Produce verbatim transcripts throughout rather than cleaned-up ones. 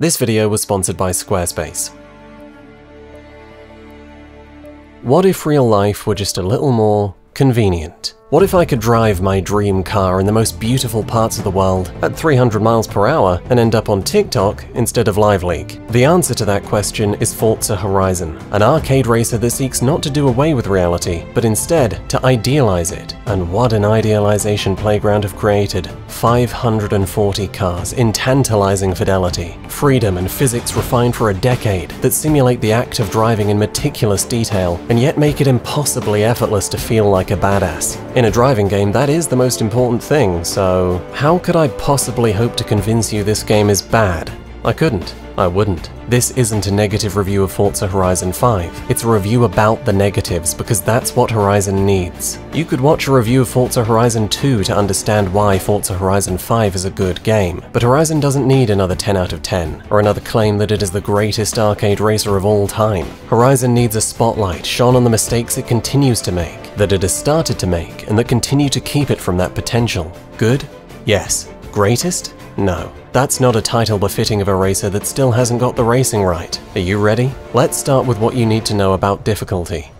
This video was sponsored by Squarespace. What if real life were just a little more convenient? What if I could drive my dream car in the most beautiful parts of the world at three hundred miles per hour and end up on TikTok instead of LiveLeak? The answer to that question is Forza Horizon, an arcade racer that seeks not to do away with reality, but instead to idealize it. And what an idealization Playground have created. five hundred forty cars in tantalizing fidelity, freedom and physics refined for a decade that simulate the act of driving in meticulous detail and yet make it impossibly effortless to feel like a badass. In a driving game, that is the most important thing, so how could I possibly hope to convince you this game is bad? I couldn't. I wouldn't. This isn't a negative review of Forza Horizon five. It's a review about the negatives, because that's what Horizon needs. You could watch a review of Forza Horizon two to understand why Forza Horizon five is a good game, but Horizon doesn't need another ten out of ten, or another claim that it is the greatest arcade racer of all time. Horizon needs a spotlight shone on the mistakes it continues to make, that it has started to make, and that continue to keep it from that potential. Good? Yes. Greatest? No. That's not a title befitting of a racer that still hasn't got the racing right. Are you ready? Let's start with what you need to know about difficulty.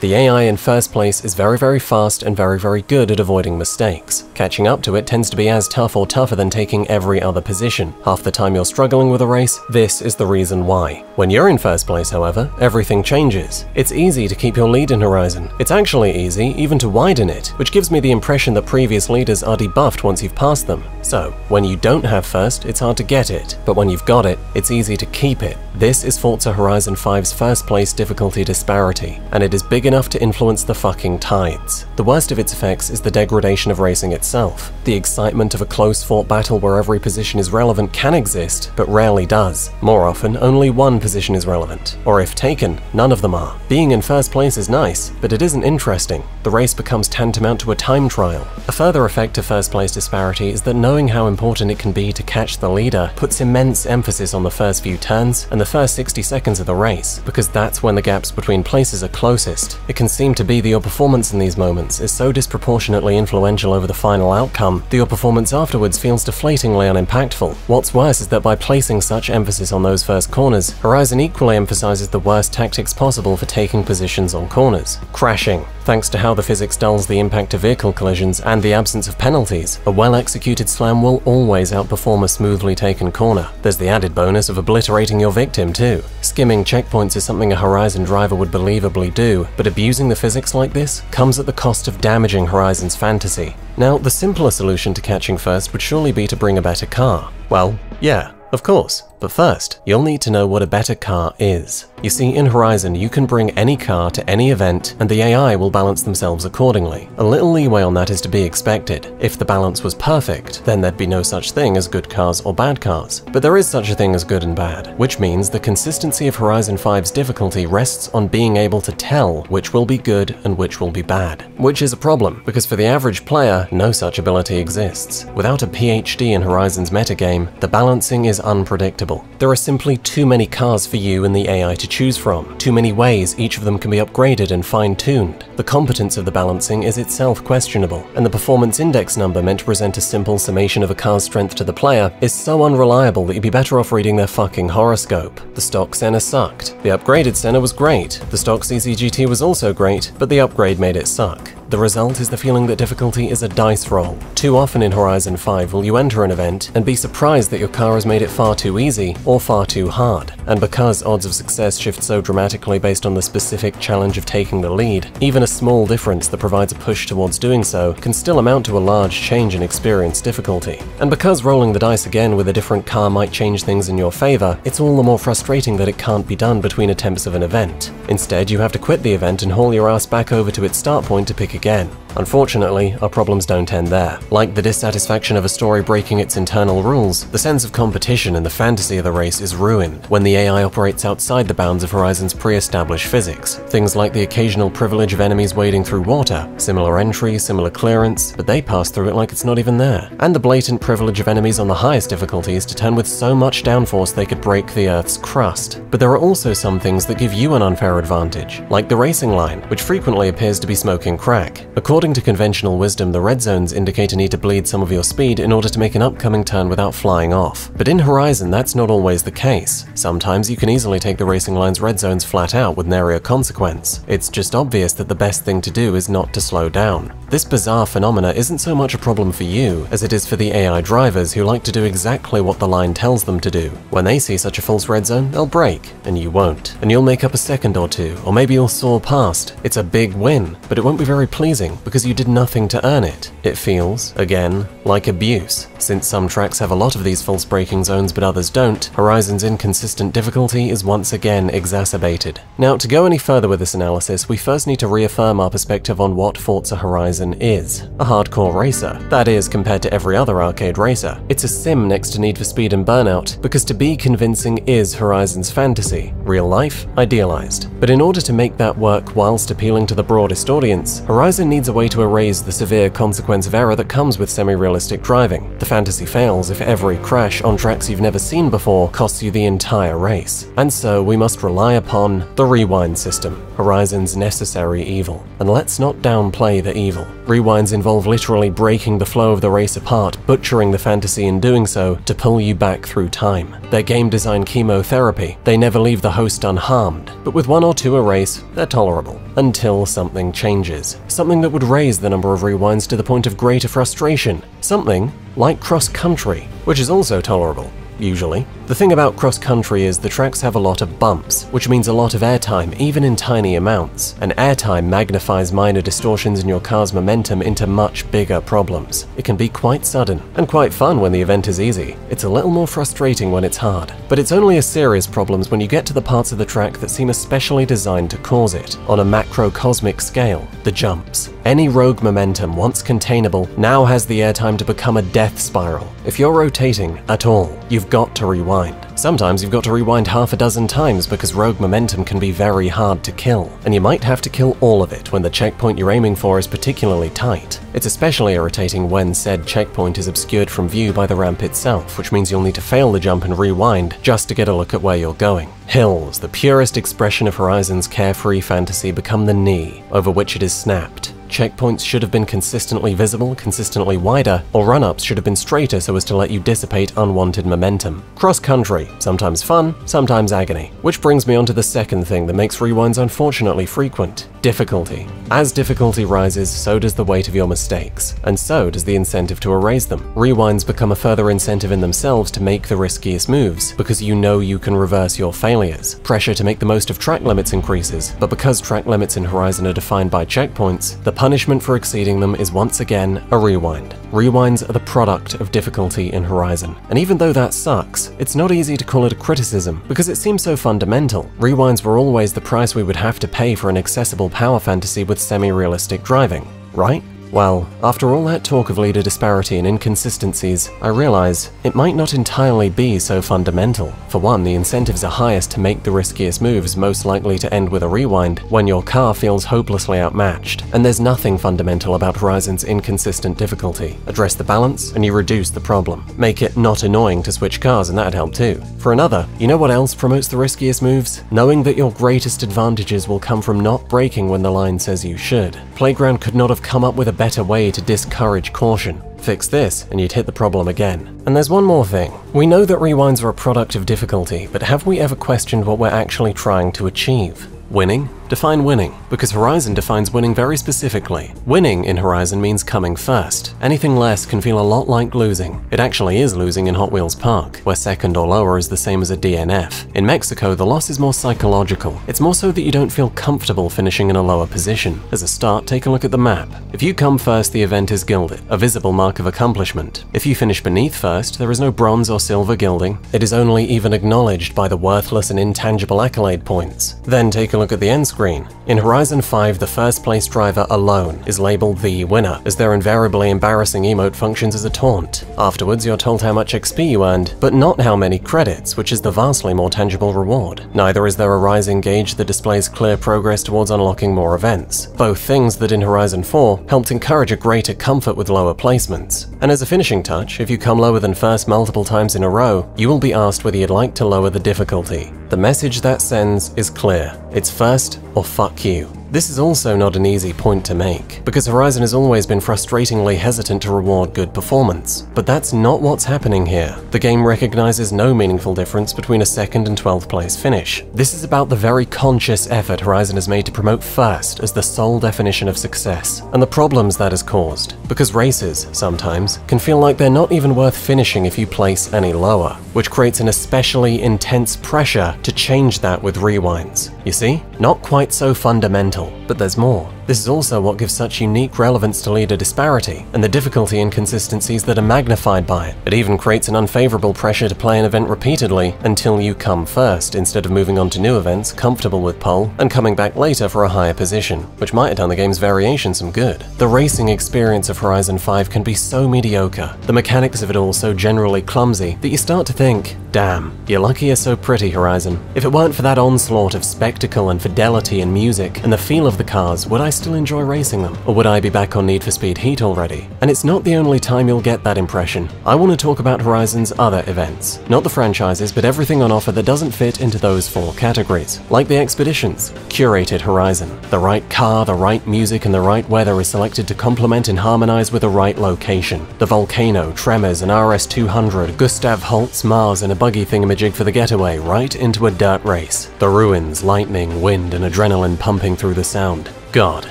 The A I in first place is very very fast and very very good at avoiding mistakes. Catching up to it tends to be as tough or tougher than taking every other position. Half the time you're struggling with a race, this is the reason why. When you're in first place, however, everything changes. It's easy to keep your lead in Horizon. It's actually easy even to widen it, which gives me the impression that previous leaders are debuffed once you've passed them. So, when you don't have first, it's hard to get it, but when you've got it, it's easy to keep it. This is Forza Horizon five's first place difficulty disparity, and it is big enough to influence the fucking tides. The worst of its effects is the degradation of racing itself. The excitement of a close-fought battle where every position is relevant can exist, but rarely does. More often, only one position is relevant, or if taken, none of them are. Being in first place is nice, but it isn't interesting. The race becomes tantamount to a time trial. A further effect of first place disparity is that knowing how important it can be to catch the leader puts immense emphasis on the first few turns and the first sixty seconds of the race, because that's when the gaps between places are closest. It can seem to be that your performance in these moments is so disproportionately influential over the final outcome that your performance afterwards feels deflatingly unimpactful. What's worse is that by placing such emphasis on those first corners, Horizon equally emphasizes the worst tactics possible for taking positions on corners. Crashing. Thanks to how the physics dulls the impact of vehicle collisions and the absence of penalties, a well-executed slam will always outperform a smoothly taken corner. There's the added bonus of obliterating your victim too. Skimming checkpoints is something a Horizon driver would believably do, but abusing the physics like this comes at the cost of damaging Horizon's fantasy. Now, the simpler solution to catching first would surely be to bring a better car. Well, yeah, of course. But first, you'll need to know what a better car is. You see, in Horizon, you can bring any car to any event, and the A I will balance themselves accordingly. A little leeway on that is to be expected. If the balance was perfect, then there'd be no such thing as good cars or bad cars. But there is such a thing as good and bad, which means the consistency of Horizon five's difficulty rests on being able to tell which will be good and which will be bad. Which is a problem, because for the average player, no such ability exists. Without a PhD in Horizon's metagame, the balancing is unpredictable. There are simply too many cars for you and the A I to choose from, too many ways each of them can be upgraded and fine-tuned. The competence of the balancing is itself questionable, and the performance index number meant to present a simple summation of a car's strength to the player is so unreliable that you'd be better off reading their fucking horoscope. The stock Senna sucked. The upgraded Senna was great. The stock C C G T was also great, but the upgrade made it suck. The result is the feeling that difficulty is a dice roll. Too often in Horizon five will you enter an event and be surprised that your car has made it far too easy or far too hard. And because odds of success shift so dramatically based on the specific challenge of taking the lead, even a small difference that provides a push towards doing so can still amount to a large change in experience difficulty. And because rolling the dice again with a different car might change things in your favor, it's all the more frustrating that it can't be done between attempts of an event. Instead, you have to quit the event and haul your ass back over to its start point to pick again. Unfortunately, our problems don't end there. Like the dissatisfaction of a story breaking its internal rules, the sense of competition and the fantasy of the race is ruined when the A I operates outside the bounds of Horizon's pre-established physics. Things like the occasional privilege of enemies wading through water, similar entry, similar clearance, but they pass through it like it's not even there. And the blatant privilege of enemies on the highest difficulties to turn with so much downforce they could break the Earth's crust. But there are also some things that give you an unfair advantage, like the racing line, which frequently appears to be smoking crack. According According to conventional wisdom, the red zones indicate a need to bleed some of your speed in order to make an upcoming turn without flying off. But in Horizon, that's not always the case. Sometimes you can easily take the racing line's red zones flat out with nary a consequence. It's just obvious that the best thing to do is not to slow down. This bizarre phenomena isn't so much a problem for you as it is for the A I drivers who like to do exactly what the line tells them to do. When they see such a false red zone, they'll brake, and you won't. And you'll make up a second or two, or maybe you'll soar past. It's a big win, but it won't be very pleasing because you did nothing to earn it. It feels, again, like abuse. Since some tracks have a lot of these false braking zones but others don't, Horizon's inconsistent difficulty is once again exacerbated. Now, to go any further with this analysis, we first need to reaffirm our perspective on what Forza Horizon is. A hardcore racer. That is, compared to every other arcade racer. It's a sim next to Need for Speed and Burnout, because to be convincing is Horizon's fantasy. Real life, idealized. But in order to make that work whilst appealing to the broadest audience, Horizon needs a way to erase the severe consequence of error that comes with semi-realistic driving. The fantasy fails if every crash on tracks you've never seen before costs you the entire race. And so we must rely upon the rewind system, Horizon's necessary evil. And let's not downplay the evil. Rewinds involve literally breaking the flow of the race apart, butchering the fantasy in doing so to pull you back through time. They're game design chemotherapy. They never leave the host unharmed, but with one or two a race, they're tolerable. Until something changes. Something that would raise the number of rewinds to the point of greater frustration. Something like cross-country, which is also tolerable. Usually. The thing about cross-country is the tracks have a lot of bumps, which means a lot of airtime, even in tiny amounts. And airtime magnifies minor distortions in your car's momentum into much bigger problems. It can be quite sudden, and quite fun when the event is easy. It's a little more frustrating when it's hard. But it's only a serious problem when you get to the parts of the track that seem especially designed to cause it. On a macrocosmic scale, the jumps. Any rogue momentum, once containable, now has the airtime to become a death spiral. If you're rotating at all, you've got to rewind. Sometimes you've got to rewind half a dozen times because rogue momentum can be very hard to kill, and you might have to kill all of it when the checkpoint you're aiming for is particularly tight. It's especially irritating when said checkpoint is obscured from view by the ramp itself, which means you'll need to fail the jump and rewind just to get a look at where you're going. Hills, the purest expression of Horizon's carefree fantasy, become the knee, over which it is snapped. Checkpoints should have been consistently visible, consistently wider, or run-ups should have been straighter so as to let you dissipate unwanted momentum. Cross-country, sometimes fun, sometimes agony. Which brings me on to the second thing that makes rewinds unfortunately frequent. Difficulty. As difficulty rises, so does the weight of your mistakes, and so does the incentive to erase them. Rewinds become a further incentive in themselves to make the riskiest moves, because you know you can reverse your failures. Pressure to make the most of track limits increases, but because track limits in Horizon are defined by checkpoints, the punishment for exceeding them is once again a rewind. Rewinds are the product of difficulty in Horizon, and even though that sucks, it's not easy to call it a criticism, because it seems so fundamental. Rewinds were always the price we would have to pay for an accessible power fantasy with semi-realistic driving, right? Well, after all that talk of leader disparity and inconsistencies, I realize it might not entirely be so fundamental. For one, the incentives are highest to make the riskiest moves, most likely to end with a rewind, when your car feels hopelessly outmatched. And there's nothing fundamental about Horizon's inconsistent difficulty. Address the balance, and you reduce the problem. Make it not annoying to switch cars, and that'd help too. For another, you know what else promotes the riskiest moves? Knowing that your greatest advantages will come from not braking when the line says you should. Playground could not have come up with a better way to discourage caution. Fix this, and you'd hit the problem again. And there's one more thing. We know that rewinds are a product of difficulty, but have we ever questioned what we're actually trying to achieve? Winning? Define winning, because Horizon defines winning very specifically. Winning in Horizon means coming first. Anything less can feel a lot like losing. It actually is losing in Hot Wheels Park, where second or lower is the same as a D N F. In Mexico, the loss is more psychological. It's more so that you don't feel comfortable finishing in a lower position. As a start, take a look at the map. If you come first, the event is gilded, a visible mark of accomplishment. If you finish beneath first, there is no bronze or silver gilding. It is only even acknowledged by the worthless and intangible accolade points. Then take a look at the end screen. Green. In Horizon five, the first place driver alone is labeled the winner, as their invariably embarrassing emote functions as a taunt. Afterwards, you're told how much X P you earned, but not how many credits, which is the vastly more tangible reward. Neither is there a rising gauge that displays clear progress towards unlocking more events, both things that in Horizon four helped encourage a greater comfort with lower placements. And as a finishing touch, if you come lower than first multiple times in a row, you will be asked whether you'd like to lower the difficulty. The message that sends is clear. It's first, or fuck you. This is also not an easy point to make, because Horizon has always been frustratingly hesitant to reward good performance. But that's not what's happening here. The game recognizes no meaningful difference between a second and twelfth place finish. This is about the very conscious effort Horizon has made to promote first as the sole definition of success, and the problems that has caused, because races, sometimes, can feel like they're not even worth finishing if you place any lower, which creates an especially intense pressure to change that with rewinds. You see? Not quite so fundamental. But there's more. This is also what gives such unique relevance to leader disparity, and the difficulty inconsistencies that are magnified by it. It even creates an unfavorable pressure to play an event repeatedly until you come first, instead of moving on to new events, comfortable with pole, and coming back later for a higher position, which might have done the game's variation some good. The racing experience of Horizon five can be so mediocre, the mechanics of it all so generally clumsy, that you start to think, damn, you're lucky you're so pretty, Horizon. If it weren't for that onslaught of spectacle and fidelity and music, and the feel of the cars, would I still enjoy racing them? Or would I be back on Need for Speed Heat already? And it's not the only time you'll get that impression. I want to talk about Horizon's other events. Not the franchises, but everything on offer that doesn't fit into those four categories. Like the expeditions. Curated Horizon. The right car, the right music, and the right weather is selected to complement and harmonize with the right location. The volcano, tremors, an R S two hundred, Gustav Holt's Mars, and a buggy thingamajig for the getaway, right into a dirt race. The ruins, lightning, wind, and adrenaline pumping through the sound. God,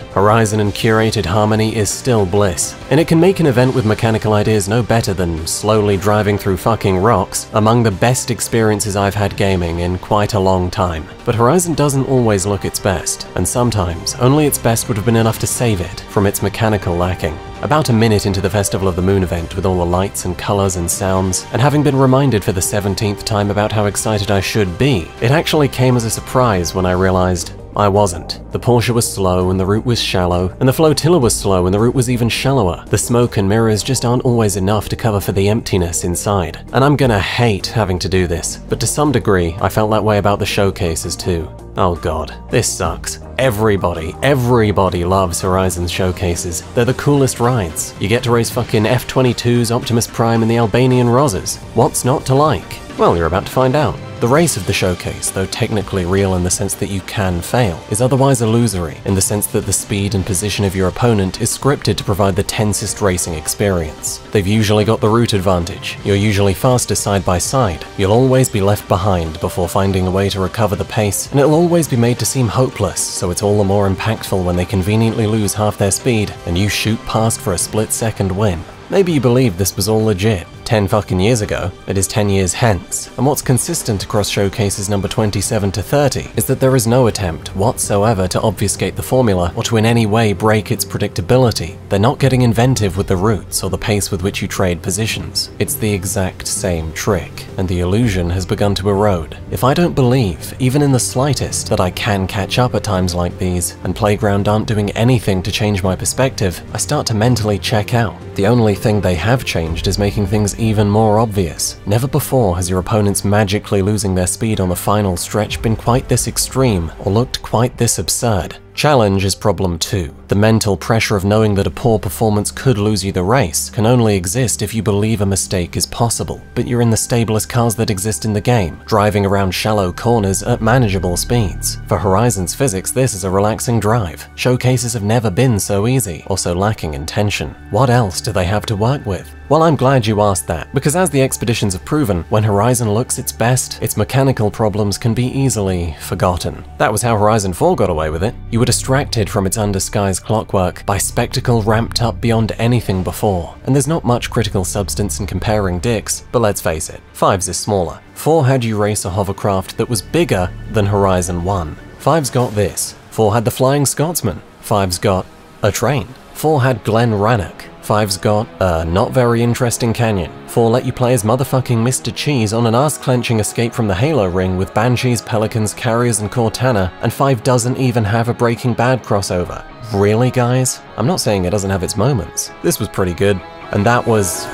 Horizon and curated harmony is still bliss, and it can make an event with mechanical ideas no better than slowly driving through fucking rocks among the best experiences I've had gaming in quite a long time. But Horizon doesn't always look its best, and sometimes only its best would have been enough to save it from its mechanical lacking. About a minute into the Festival of the Moon event with all the lights and colors and sounds, and having been reminded for the seventeenth time about how excited I should be, it actually came as a surprise when I realized I wasn't. The Porsche was slow and the route was shallow, and the flotilla was slow and the route was even shallower. The smoke and mirrors just aren't always enough to cover for the emptiness inside. And I'm gonna hate having to do this, but to some degree, I felt that way about the showcases too. Oh god, this sucks. Everybody, everybody loves Horizon's showcases. They're the coolest rides. You get to race fucking F twenty-twos, Optimus Prime, and the Albanian Rosas. What's not to like? Well, you're about to find out. The race of the showcase, though technically real in the sense that you can fail, is otherwise illusory in the sense that the speed and position of your opponent is scripted to provide the tensest racing experience. They've usually got the route advantage. You're usually faster side by side. You'll always be left behind before finding a way to recover the pace, and it'll always be made to seem hopeless, so it's all the more impactful when they conveniently lose half their speed and you shoot past for a split second win. Maybe you believed this was all legit. ten fucking years ago, it is ten years hence, and what's consistent across showcases number twenty-seven to thirty is that there is no attempt whatsoever to obfuscate the formula or to in any way break its predictability. They're not getting inventive with the routes or the pace with which you trade positions. It's the exact same trick, and the illusion has begun to erode. If I don't believe, even in the slightest, that I can catch up at times like these, and Playground aren't doing anything to change my perspective, I start to mentally check out. The only thing they have changed is making things even more obvious. Never before has your opponents magically losing their speed on the final stretch been quite this extreme or looked quite this absurd. Challenge is problem two. The mental pressure of knowing that a poor performance could lose you the race can only exist if you believe a mistake is possible, but you're in the stablest cars that exist in the game, driving around shallow corners at manageable speeds. For Horizon's physics, this is a relaxing drive. Showcases have never been so easy, or so lacking in tension. What else do they have to work with? Well, I'm glad you asked that, because as the expeditions have proven, when Horizon looks its best, its mechanical problems can be easily forgotten. That was how Horizon four got away with it. You were distracted from its undisguised clockwork by spectacle ramped up beyond anything before. And there's not much critical substance in comparing dicks, but let's face it, five's is smaller. four had you race a hovercraft that was bigger than Horizon one. five's got this. four had the Flying Scotsman. five's got a train. four had Glen Rannoch. five's got a not very interesting canyon. four let you play as motherfucking Mister Cheese on an ass-clenching escape from the Halo ring with Banshees, Pelicans, Carriers, and Cortana, and five doesn't even have a Breaking Bad crossover. Really, guys? I'm not saying it doesn't have its moments. This was pretty good. And that was...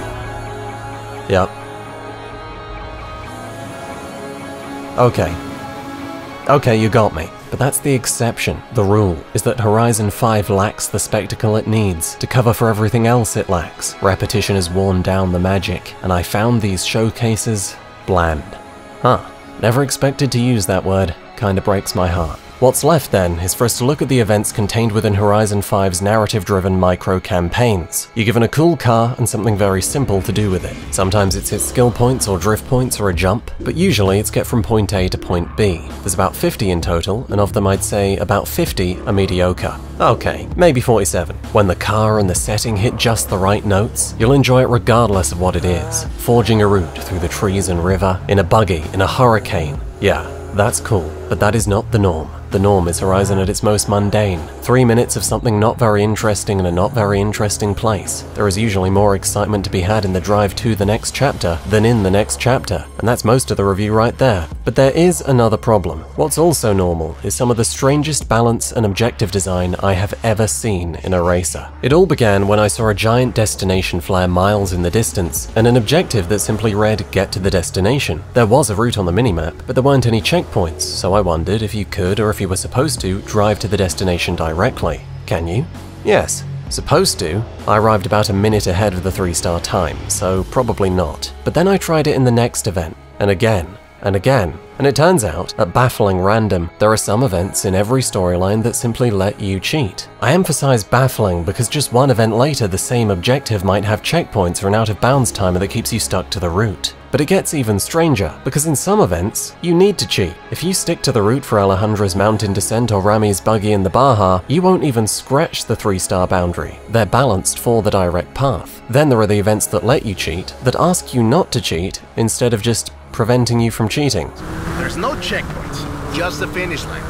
Yep. Okay. Okay, you got me. But that's the exception. The rule is that Horizon five lacks the spectacle it needs to cover for everything else it lacks. Repetition has worn down the magic, and I found these showcases bland. Huh. Never expected to use that word. Kinda breaks my heart. What's left then is for us to look at the events contained within Horizon five's narrative-driven micro-campaigns. You're given a cool car and something very simple to do with it. Sometimes it's hit skill points or drift points or a jump, but usually it's get from point A to point B. There's about fifty in total, and of them I'd say about fifty are mediocre. Okay, maybe forty-seven. When the car and the setting hit just the right notes, you'll enjoy it regardless of what it is. Forging a route through the trees and river, in a buggy, in a hurricane. Yeah, that's cool, but that is not the norm. The norm is Horizon at its most mundane. Three minutes of something not very interesting in a not very interesting place. There is usually more excitement to be had in the drive to the next chapter than in the next chapter, and that's most of the review right there. But there is another problem. What's also normal is some of the strangest balance and objective design I have ever seen in a racer. It all began when I saw a giant destination flare miles in the distance, and an objective that simply read, "Get to the destination." There was a route on the minimap, but there weren't any checkpoints, so I wondered if you could, or if you were supposed to, drive to the destination directly. Can you? Yes. Supposed to. I arrived about a minute ahead of the three-star time, so probably not. But then I tried it in the next event, and again, and again. And it turns out, at baffling random, there are some events in every storyline that simply let you cheat. I emphasize baffling because just one event later the same objective might have checkpoints or an out-of-bounds timer that keeps you stuck to the route. But it gets even stranger, because in some events, you need to cheat. If you stick to the route for Alejandra's mountain descent or Rami's buggy in the Baja, you won't even scratch the three-star boundary. They're balanced for the direct path. Then there are the events that let you cheat, that ask you not to cheat, instead of just preventing you from cheating. There's no checkpoints, just the finish line.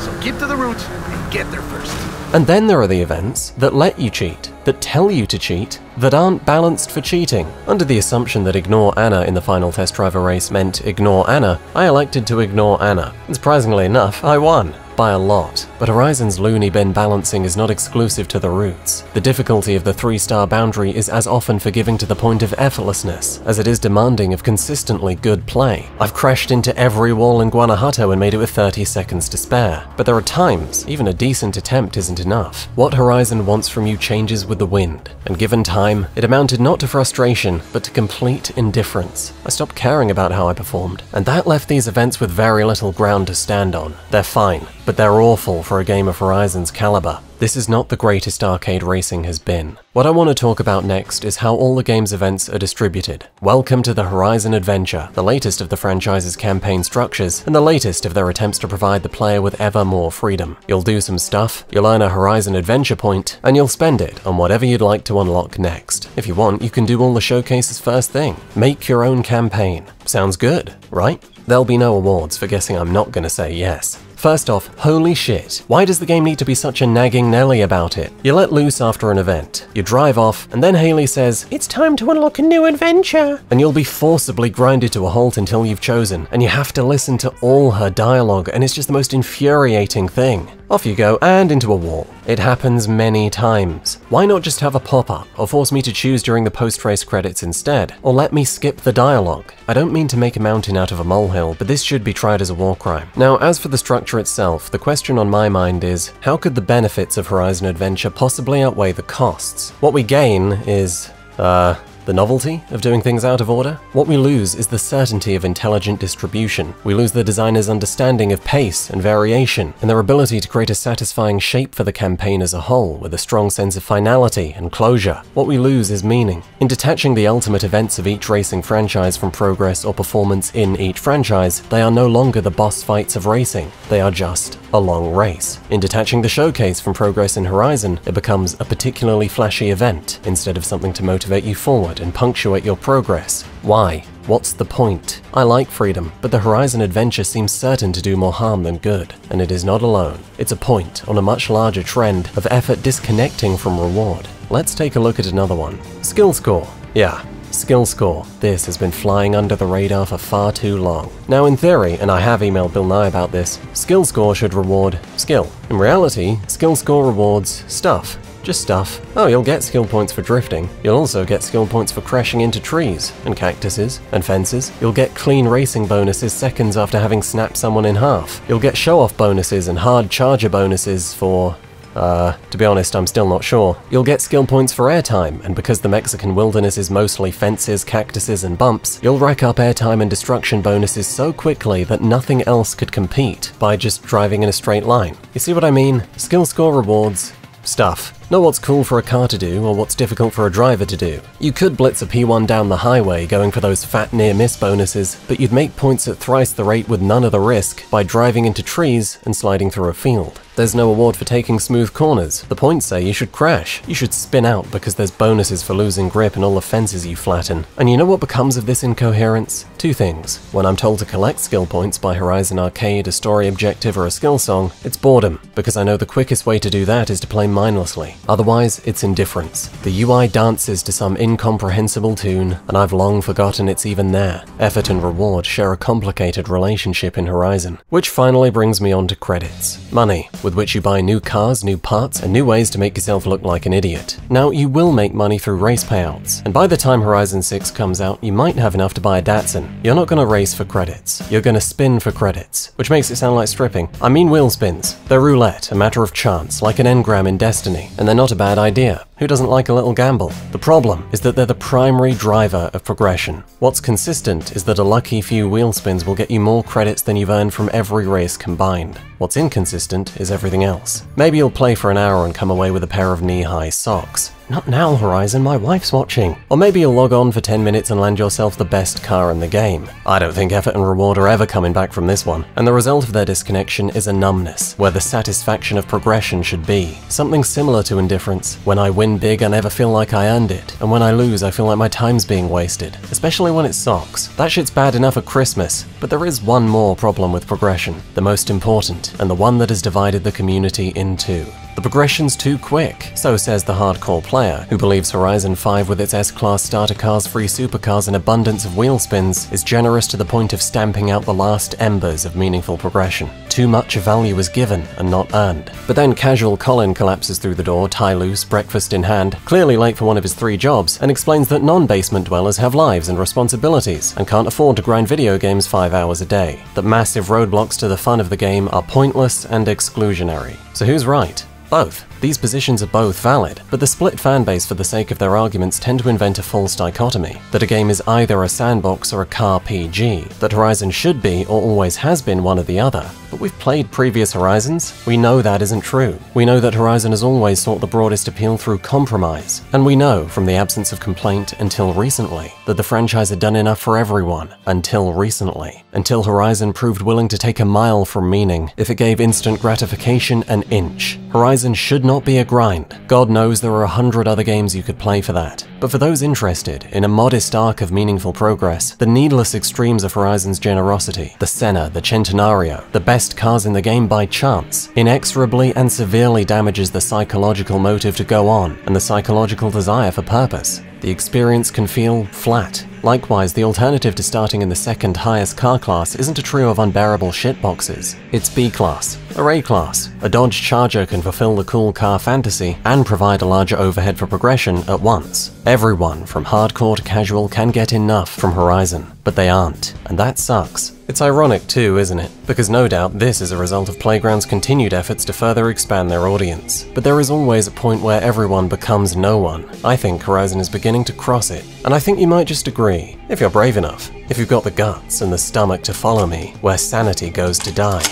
So keep to the route and get there first. And then there are the events that let you cheat, that tell you to cheat, that aren't balanced for cheating. Under the assumption that ignore Anna in the final test driver race meant ignore Anna, I elected to ignore Anna. And surprisingly enough, I won. By a lot. But Horizon's loony bin balancing is not exclusive to the routes. The difficulty of the three-star boundary is as often forgiving to the point of effortlessness as it is demanding of consistently good play. I've crashed into every wall in Guanajuato and made it with thirty seconds to spare. But there are times even a decent attempt isn't enough. What Horizon wants from you changes with the wind, and given time, it amounted not to frustration, but to complete indifference. I stopped caring about how I performed, and that left these events with very little ground to stand on. They're fine, but they're awful for a game of Horizon's caliber. This is not the greatest arcade racing has been. What I want to talk about next is how all the game's events are distributed. Welcome to the Horizon Adventure, the latest of the franchise's campaign structures, and the latest of their attempts to provide the player with ever more freedom. You'll do some stuff, you'll earn a Horizon Adventure point, and you'll spend it on whatever you'd like to unlock next. If you want, you can do all the showcases first thing. Make your own campaign. Sounds good, right? There'll be no awards for guessing I'm not gonna say yes. First off, holy shit, why does the game need to be such a nagging Nelly about it? You let loose after an event, you drive off, and then Haley says, "It's time to unlock a new adventure," and you'll be forcibly grinded to a halt until you've chosen, and you have to listen to all her dialogue, and it's just the most infuriating thing. Off you go, and into a wall. It happens many times. Why not just have a pop-up, or force me to choose during the post-race credits instead? Or let me skip the dialogue? I don't mean to make a mountain out of a molehill, but this should be tried as a war crime. Now, as for the structure itself, the question on my mind is, how could the benefits of Horizon Adventure possibly outweigh the costs? What we gain is, uh... the novelty of doing things out of order? What we lose is the certainty of intelligent distribution. We lose the designer's understanding of pace and variation, and their ability to create a satisfying shape for the campaign as a whole, with a strong sense of finality and closure. What we lose is meaning. In detaching the ultimate events of each racing franchise from progress or performance in each franchise, they are no longer the boss fights of racing. They are just a long race. In detaching the showcase from progress in Horizon, it becomes a particularly flashy event, instead of something to motivate you forward and punctuate your progress. Why? What's the point? I like freedom, but the Horizon Adventure seems certain to do more harm than good, and it is not alone. It's a point on a much larger trend of effort disconnecting from reward. Let's take a look at another one. Skill score. Yeah. Skill score. This has been flying under the radar for far too long. Now in theory, and I have emailed Bill Nye about this, skill score should reward skill. In reality, skill score rewards stuff. Just stuff. Oh, you'll get skill points for drifting. You'll also get skill points for crashing into trees, and cactuses, and fences. You'll get clean racing bonuses seconds after having snapped someone in half. You'll get show-off bonuses and hard charger bonuses for Uh, to be honest, I'm still not sure. You'll get skill points for airtime, and because the Mexican wilderness is mostly fences, cactuses, and bumps, you'll rack up airtime and destruction bonuses so quickly that nothing else could compete by just driving in a straight line. You see what I mean? Skill score rewards stuff. Not what's cool for a car to do or what's difficult for a driver to do. You could blitz a P one down the highway going for those fat near-miss bonuses, but you'd make points at thrice the rate with none of the risk by driving into trees and sliding through a field. There's no award for taking smooth corners. The points say you should crash. You should spin out because there's bonuses for losing grip and all the fences you flatten. And you know what becomes of this incoherence? Two things. When I'm told to collect skill points by Horizon Arcade, a story objective, or a skill song, it's boredom, because I know the quickest way to do that is to play mindlessly. Otherwise, it's indifference. The U I dances to some incomprehensible tune, and I've long forgotten it's even there. Effort and reward share a complicated relationship in Horizon. Which finally brings me on to credits. Money, with which you buy new cars, new parts, and new ways to make yourself look like an idiot. Now, you will make money through race payouts, and by the time Horizon six comes out, you might have enough to buy a Datsun. You're not gonna race for credits. You're gonna spin for credits, which makes it sound like stripping. I mean wheel spins. They're roulette, a matter of chance, like an engram in Destiny, and they're not a bad idea. Who doesn't like a little gamble? The problem is that they're the primary driver of progression. What's consistent is that a lucky few wheel spins will get you more credits than you've earned from every race combined. What's inconsistent is everything else. Maybe you'll play for an hour and come away with a pair of knee-high socks. Not now, Horizon, my wife's watching. Or maybe you'll log on for ten minutes and land yourself the best car in the game. I don't think effort and reward are ever coming back from this one, and the result of their disconnection is a numbness, where the satisfaction of progression should be. Something similar to indifference. When I win big, I never feel like I earned it, and when I lose, I feel like my time's being wasted, especially when it's socks. That shit's bad enough at Christmas, but there is one more problem with progression, the most important, and the one that has divided the community in two. The progression's too quick, so says the hardcore player, who believes Horizon five with its S-Class starter cars, free supercars, and abundance of wheel spins is generous to the point of stamping out the last embers of meaningful progression. Too much value is given and not earned. But then casual Colin collapses through the door, tie loose, breakfast in hand, clearly late for one of his three jobs, and explains that non-basement dwellers have lives and responsibilities and can't afford to grind video games five hours a day, that massive roadblocks to the fun of the game are pointless and exclusionary. So who's right? Both. These positions are both valid, but the split fanbase, for the sake of their arguments, tend to invent a false dichotomy, that a game is either a sandbox or a car P G, that Horizon should be, or always has been, one or the other. But we've played previous Horizons. We know that isn't true. We know that Horizon has always sought the broadest appeal through compromise, and we know, from the absence of complaint until recently, that the franchise had done enough for everyone, until recently. Until Horizon proved willing to take a mile from meaning, if it gave instant gratification an inch. Horizon Horizon should not be a grind. God knows there are a hundred other games you could play for that. But for those interested in a modest arc of meaningful progress, the needless extremes of Horizon's generosity, the Senna, the Centenario, the best cars in the game by chance, inexorably and severely damages the psychological motive to go on and the psychological desire for purpose. The experience can feel flat. Likewise, the alternative to starting in the second highest car class isn't a trio of unbearable shitboxes. It's B-class, or A-class. A Dodge Charger can fulfill the cool car fantasy and provide a larger overhead for progression at once. Everyone, from hardcore to casual, can get enough from Horizon, but they aren't, and that sucks. It's ironic too, isn't it? Because no doubt this is a result of Playground's continued efforts to further expand their audience. But there is always a point where everyone becomes no one. I think Horizon is beginning to cross it, and I think you might just agree, if you're brave enough, if you've got the guts and the stomach to follow me, where sanity goes to die.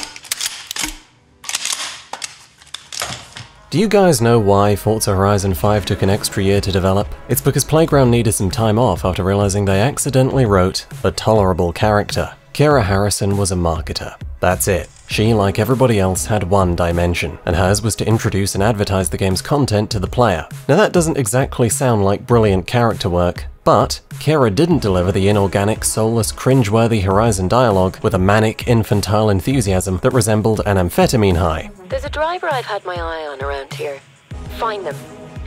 Do you guys know why Forza Horizon five took an extra year to develop? It's because Playground needed some time off after realizing they accidentally wrote a tolerable character. Kira Harrison was a marketer. That's it. She, like everybody else, had one dimension, and hers was to introduce and advertise the game's content to the player. Now that doesn't exactly sound like brilliant character work, but Kira didn't deliver the inorganic, soulless, cringeworthy Horizon dialogue with a manic, infantile enthusiasm that resembled an amphetamine high. There's a driver I've had my eye on around here. Find them.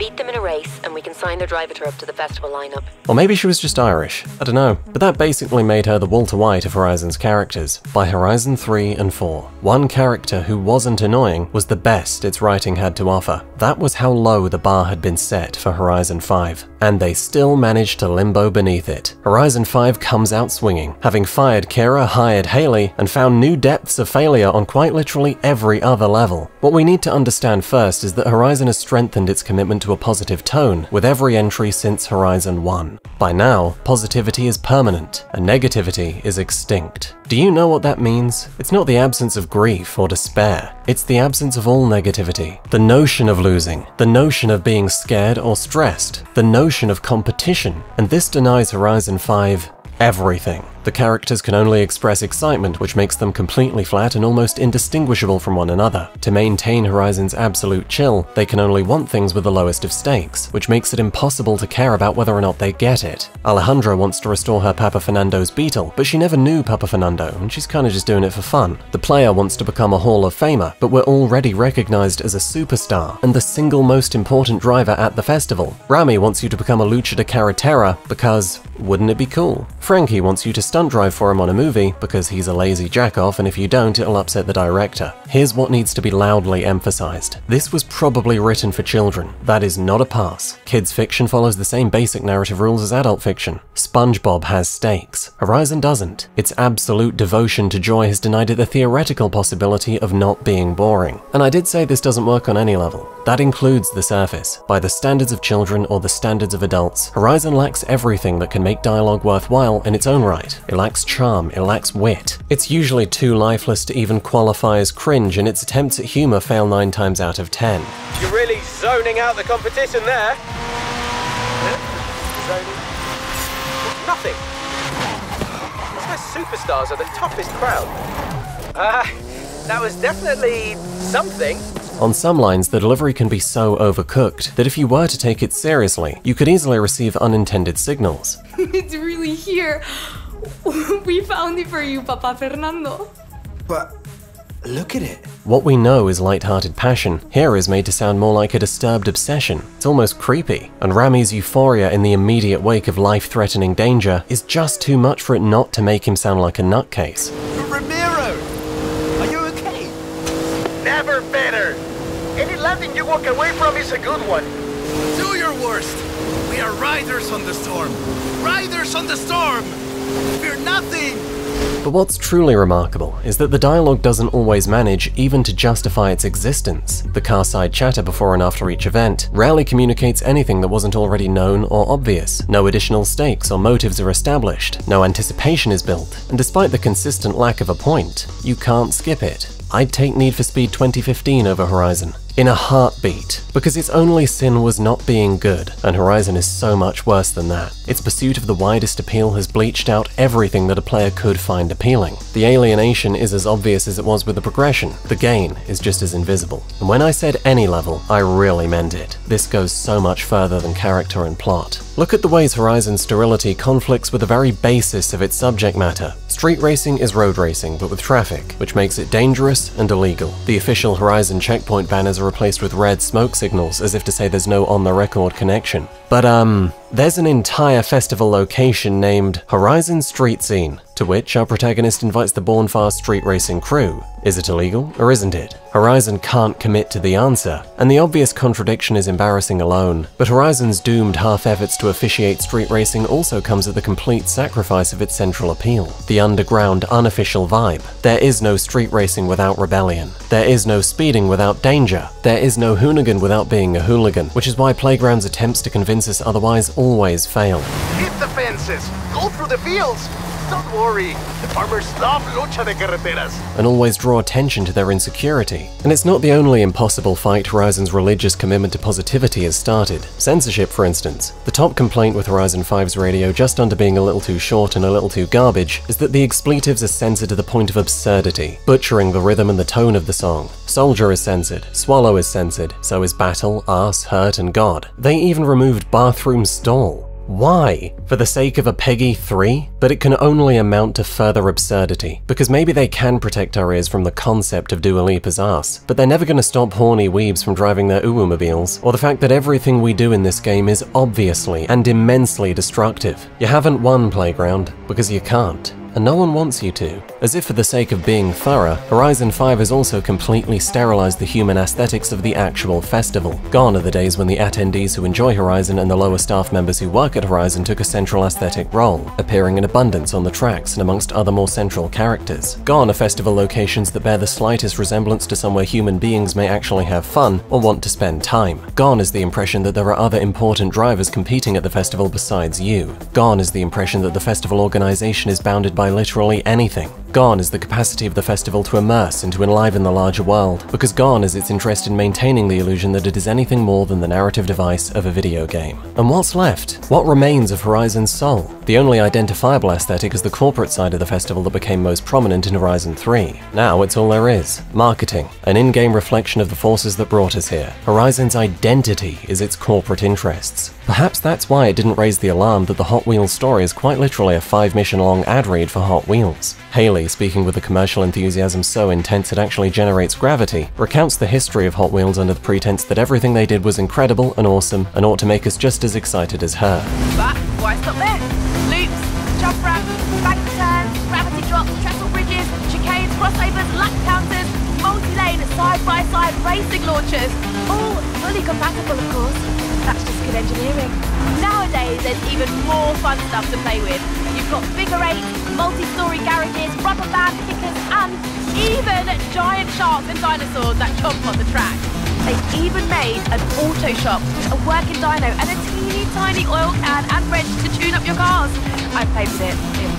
Beat them in a race and we can sign their driver up to the festival lineup. Or maybe she was just Irish, I don't know. But that basically made her the Walter White of Horizon's characters by Horizon three and four. One character who wasn't annoying was the best its writing had to offer. That was how low the bar had been set for Horizon five, and they still managed to limbo beneath it. Horizon five comes out swinging, having fired Kira, hired Haley, and found new depths of failure on quite literally every other level. What we need to understand first is that Horizon has strengthened its commitment to a positive tone with every entry since Horizon one. By now, positivity is permanent, and negativity is extinct. Do you know what that means? It's not the absence of grief or despair. It's the absence of all negativity. The notion of losing, the notion of being scared or stressed, the notion of competition, and this denies Horizon five everything. The characters can only express excitement, which makes them completely flat and almost indistinguishable from one another. To maintain Horizon's absolute chill, they can only want things with the lowest of stakes, which makes it impossible to care about whether or not they get it. Alejandra wants to restore her Papa Fernando's Beetle, but she never knew Papa Fernando, and she's kinda just doing it for fun. The player wants to become a Hall of Famer, but we're already recognized as a superstar, and the single most important driver at the festival. Rami wants you to become a Lucha de Carretera, because wouldn't it be cool? Frankie wants you to stunt drive for him on a movie because he's a lazy jack-off, and if you don't, it'll upset the director. Here's what needs to be loudly emphasized. This was probably written for children. That is not a pass. Kids' fiction follows the same basic narrative rules as adult fiction. SpongeBob has stakes. Horizon doesn't. Its absolute devotion to joy has denied it the theoretical possibility of not being boring. And I did say this doesn't work on any level. That includes the surface. By the standards of children or the standards of adults, Horizon lacks everything that can make dialogue worthwhile in its own right. It lacks charm, it lacks wit. It's usually too lifeless to even qualify as cringe, and its attempts at humor fail nine times out of ten. You're really zoning out the competition there. Zoning. Nothing. These guys superstars are the toughest crowd. Ah, uh, that was definitely something. On some lines, the delivery can be so overcooked that if you were to take it seriously, you could easily receive unintended signals. It's really here. We found it for you, Papa Fernando. But look at it. What we know is light-hearted passion. Here is made to sound more like a disturbed obsession. It's almost creepy. And Rami's euphoria in the immediate wake of life-threatening danger is just too much for it not to make him sound like a nutcase. Ramiro, are you okay? Never better. Any laughing you walk away from is a good one. Do your worst. We are riders on the storm. Riders on the storm. Fear nothing! But what's truly remarkable is that the dialogue doesn't always manage even to justify its existence. The car-side chatter before and after each event rarely communicates anything that wasn't already known or obvious. No additional stakes or motives are established, no anticipation is built, and despite the consistent lack of a point, you can't skip it. I'd take Need for Speed twenty fifteen over Horizon. In a heartbeat, because its only sin was not being good, and Horizon is so much worse than that. Its pursuit of the widest appeal has bleached out everything that a player could find appealing. The alienation is as obvious as it was with the progression. The gain is just as invisible. And when I said any level, I really meant it. This goes so much further than character and plot. Look at the ways Horizon's sterility conflicts with the very basis of its subject matter. Street racing is road racing, but with traffic, which makes it dangerous and illegal. The official Horizon checkpoint banners are replaced with red smoke signals, as if to say there's no on-the-record connection. But, um, there's an entire festival location named Horizon Street Scene, to which our protagonist invites the Bornfast street racing crew. Is it illegal, or isn't it? Horizon can't commit to the answer, and the obvious contradiction is embarrassing alone. But Horizon's doomed half-efforts to officiate street racing also comes at the complete sacrifice of its central appeal. The underground, unofficial vibe. There is no street racing without rebellion. There is no speeding without danger. There is no hooligan without being a hooligan, which is why Playground's attempts to convince us otherwise always fail. Hit the fences! Go through the fields! Don't worry, the farmers love lucha de carreteras. And always draw attention to their insecurity. And it's not the only impossible fight Horizon's religious commitment to positivity has started. Censorship, for instance. The top complaint with Horizon five's radio, just under being a little too short and a little too garbage, is that the expletives are censored to the point of absurdity, butchering the rhythm and the tone of the song. Soldier is censored, swallow is censored, so is battle, arse, hurt, and God. They even removed bathroom stall. Why? For the sake of a P E G I three? But it can only amount to further absurdity, because maybe they can protect our ears from the concept of Dua Lipa's ass, but they're never gonna stop horny weebs from driving their uwu-mobiles, or the fact that everything we do in this game is obviously and immensely destructive. You haven't won, Playground, because you can't. And no one wants you to. As if for the sake of being thorough, Horizon five has also completely sterilized the human aesthetics of the actual festival. Gone are the days when the attendees who enjoy Horizon and the lower staff members who work at Horizon took a central aesthetic role, appearing in abundance on the tracks and amongst other more central characters. Gone are festival locations that bear the slightest resemblance to somewhere human beings may actually have fun or want to spend time. Gone is the impression that there are other important drivers competing at the festival besides you. Gone is the impression that the festival organization is bounded by By literally anything. Gone is the capacity of the festival to immerse and to enliven the larger world, because gone is its interest in maintaining the illusion that it is anything more than the narrative device of a video game. And what's left? What remains of Horizon's soul? The only identifiable aesthetic is the corporate side of the festival that became most prominent in Horizon three. Now it's all there is. Marketing, an in-game reflection of the forces that brought us here. Horizon's identity is its corporate interests. Perhaps that's why it didn't raise the alarm that the Hot Wheels story is quite literally a five-mission-long ad read for Hot Wheels. Halo, speaking with a commercial enthusiasm so intense it actually generates gravity, recounts the history of Hot Wheels under the pretense that everything they did was incredible and awesome and ought to make us just as excited as her. But why stop there? Loops, jump ramps, bank turns, gravity drops, trestle bridges, chicane, crossovers, lap counters, multi-lane, side-by-side racing launches. All fully compatible, of course. That's just good engineering. Nowadays, there's even more fun stuff to play with. You've got figure eight, multi-story garages, rubber band kickers, and even giant sharks and dinosaurs that jump on the track. They've even made an auto shop, a working dyno, and a teeny tiny oil can and wrench to tune up your cars. I've played with it. Yeah.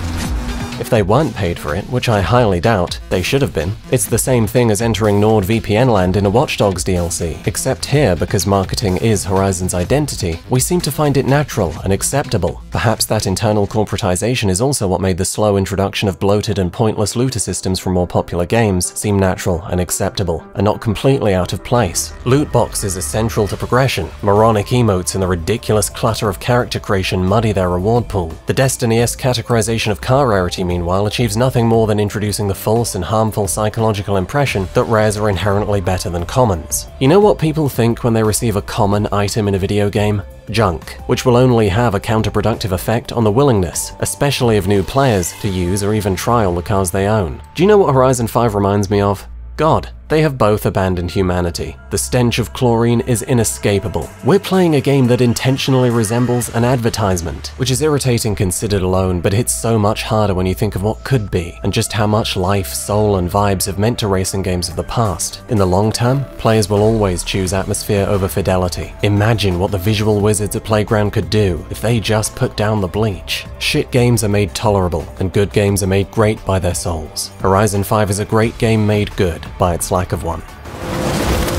If they weren't paid for it, which I highly doubt, they should have been. It's the same thing as entering NordVPN land in a Watchdogs D L C, except here, because marketing is Horizon's identity, we seem to find it natural and acceptable. Perhaps that internal corporatization is also what made the slow introduction of bloated and pointless looter systems from more popular games seem natural and acceptable, and not completely out of place. Loot boxes are central to progression, moronic emotes and the ridiculous clutter of character creation muddy their reward pool. The Destiny-esque categorization of car rarity, meanwhile, achieves nothing more than introducing the false and harmful psychological impression that rares are inherently better than commons. You know what people think when they receive a common item in a video game? Junk, which will only have a counterproductive effect on the willingness, especially of new players, to use or even trial the cars they own. Do you know what Horizon five reminds me of? God. They have both abandoned humanity. The stench of chlorine is inescapable. We're playing a game that intentionally resembles an advertisement, which is irritating considered alone, but hits so much harder when you think of what could be, and just how much life, soul, and vibes have meant to racing games of the past. In the long term, players will always choose atmosphere over fidelity. Imagine what the visual wizards at Playground could do if they just put down the bleach. Shit games are made tolerable, and good games are made great by their souls. Horizon five is a great game made good by its lack of one.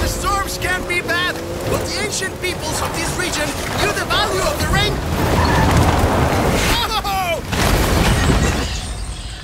The storms can be bad, but the ancient peoples of this region knew the value of the rain. Oh!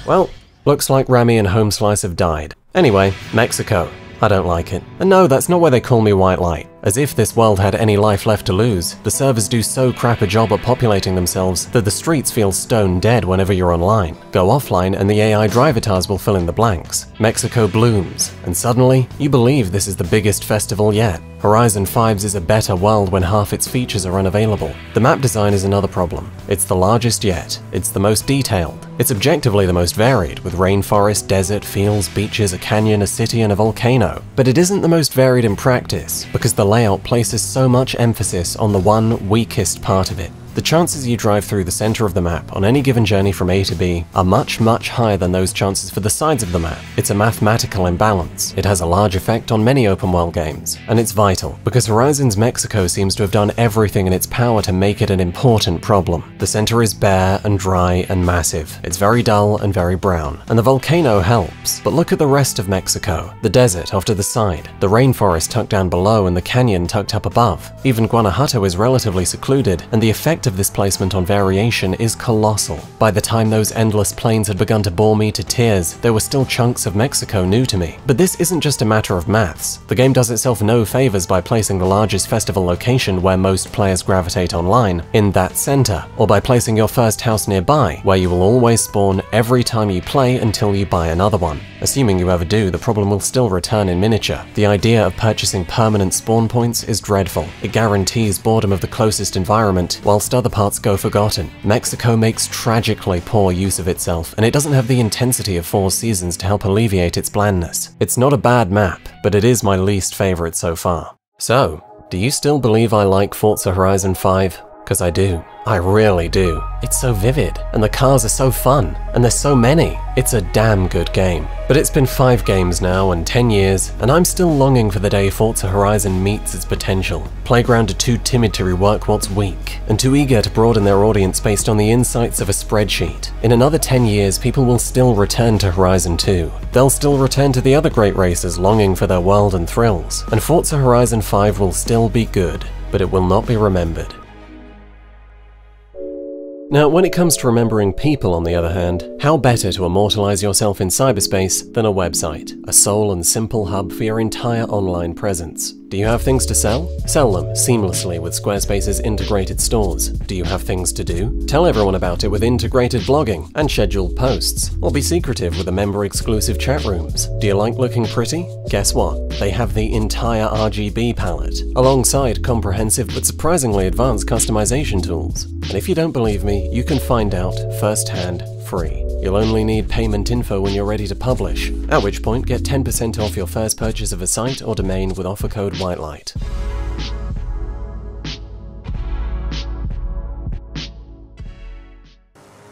Well, looks like Rami and Home Slice have died. Anyway, Mexico. I don't like it. And no, that's not why they call me White Light. As if this world had any life left to lose, the servers do so crap a job at populating themselves that the streets feel stone dead whenever you're online. Go offline and the A I drivatars will fill in the blanks. Mexico blooms, and suddenly, you believe this is the biggest festival yet. Horizon five's is a better world when half its features are unavailable. The map design is another problem. It's the largest yet. It's the most detailed. It's objectively the most varied, with rainforest, desert, fields, beaches, a canyon, a city, and a volcano. But it isn't the most varied in practice, because the layout places so much emphasis on the one weakest part of it. The chances you drive through the center of the map on any given journey from A to B are much, much higher than those chances for the sides of the map. It's a mathematical imbalance. It has a large effect on many open world games, and it's vital, because Horizon's Mexico seems to have done everything in its power to make it an important problem. The center is bare and dry and massive. It's very dull and very brown, and the volcano helps. But look at the rest of Mexico. The desert off to the side, the rainforest tucked down below, and the canyon tucked up above. Even Guanajuato is relatively secluded, and the effect effect of this placement on variation is colossal. By the time those endless plains had begun to bore me to tears, there were still chunks of Mexico new to me. But this isn't just a matter of maths. The game does itself no favors by placing the largest festival location where most players gravitate online in that center, or by placing your first house nearby, where you will always spawn every time you play until you buy another one. Assuming you ever do, the problem will still return in miniature. The idea of purchasing permanent spawn points is dreadful. It guarantees boredom of the closest environment, whilst other parts go forgotten. Mexico makes tragically poor use of itself, and it doesn't have the intensity of Four Seasons to help alleviate its blandness. It's not a bad map, but it is my least favorite so far. So, do you still believe I like Forza Horizon five? Because I do. I really do. It's so vivid, and the cars are so fun, and there's so many. It's a damn good game. But it's been five games now and ten years, and I'm still longing for the day Forza Horizon meets its potential. Playground are too timid to rework what's weak, and too eager to broaden their audience based on the insights of a spreadsheet. In another ten years, people will still return to Horizon two. They'll still return to the other great races longing for their world and thrills, and Forza Horizon five will still be good, but it will not be remembered. Now, when it comes to remembering people, on the other hand, how better to immortalize yourself in cyberspace than a website, a sole and simple hub for your entire online presence? Do you have things to sell? Sell them seamlessly with Squarespace's integrated stores. Do you have things to do? Tell everyone about it with integrated blogging and scheduled posts, or be secretive with the member-exclusive chat rooms. Do you like looking pretty? Guess what? They have the entire R G B palette, alongside comprehensive but surprisingly advanced customization tools. And if you don't believe me, you can find out firsthand free. You'll only need payment info when you're ready to publish, at which point get ten percent off your first purchase of a site or domain with offer code WHITELIGHT.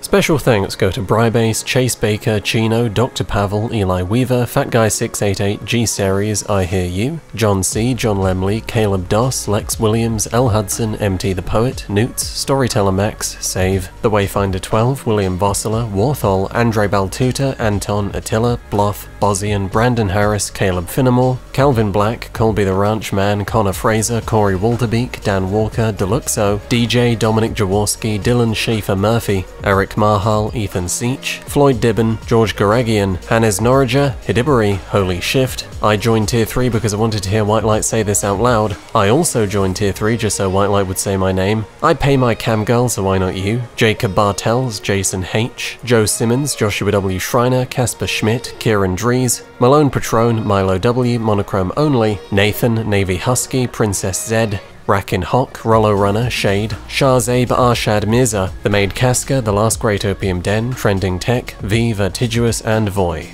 Special thanks go to Brybase, Chase Baker, Chino, Doctor Pavel, Eli Weaver, Fatguy six eight eight, G-Series, I Hear You, John C, John Lemley, Caleb Doss, Lex Williams, L Hudson, M T the Poet, Newts, Storyteller Max, Save, The Wayfinder twelve, William Vossler, Warthol, Andre Baltuta, Anton, Attila, Bloth, Bozian, Brandon Harris, Caleb Finnemore, Calvin Black, Colby the Ranchman, Connor Fraser, Corey Walterbeek, Dan Walker, Deluxo, D J, Dominic Jaworski, Dylan Schaefer Murphy, Eric Marhal, Ethan Seach, Floyd Dibben, George Goragian, Hannes Norriger, Hidibari, Holy Shift. I joined Tier three because I wanted to hear Whitelight say this out loud. I also joined Tier three just so Whitelight would say my name. I pay my cam girl, so why not you? Jacob Bartels, Jason H, Joe Simmons, Joshua W Schreiner, Casper Schmidt, Kieran Dries, Malone Patrone, Milo W, Monochrome Only, Nathan, Navy Husky, Princess Z, Rakin Hawk, Rollo Runner, Shade, Shahzabe Arshad Mirza, The Maid Casca, The Last Great Opium Den, Trending Tech, V, Vertigious, and Voy.